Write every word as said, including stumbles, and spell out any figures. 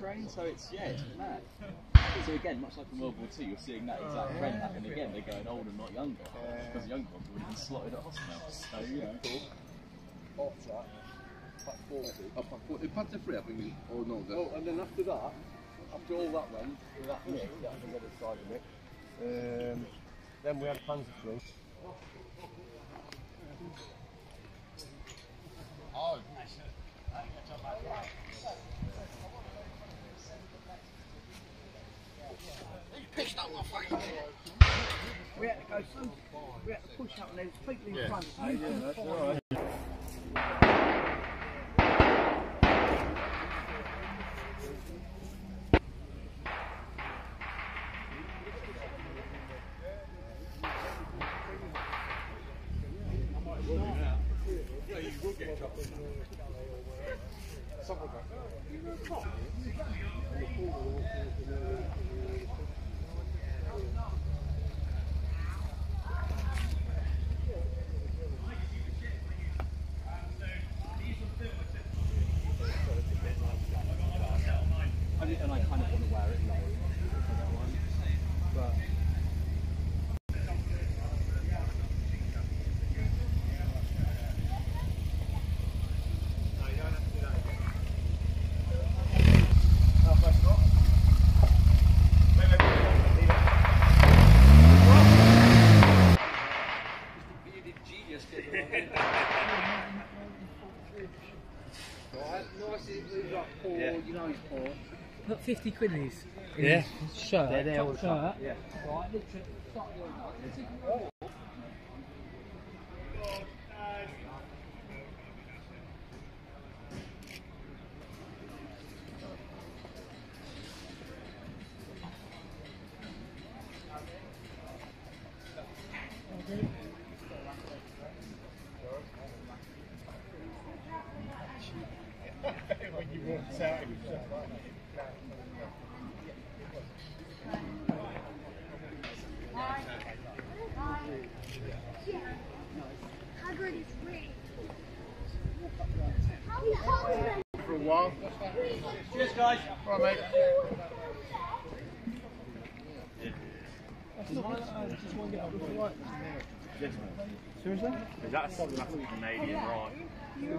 Ukraine, so it's, yeah, it's mad. So again, much like in World War Two, you're seeing that exact trend happen again. They're going older, not younger, because the younger ones are even slotted at hospital. So, you know. After, pack forty. Oh, pack forty. Pack to three, I think, or no. Oh, and then after that, after all that went, with that mix, that was the other side of it, um, then we had Panzer three. Oh, you pissed up my face. We had to go so, we had to push up and there was people in yeah. front. Oh, yeah, that's all right. Put fifty quid in his yeah. shirt, they're there all the time. Yeah. Right, literally, start your night. Cheers, guys. All right, mate. That's not right. Just one get up with the right. Seriously? Is that a Canadian right? You're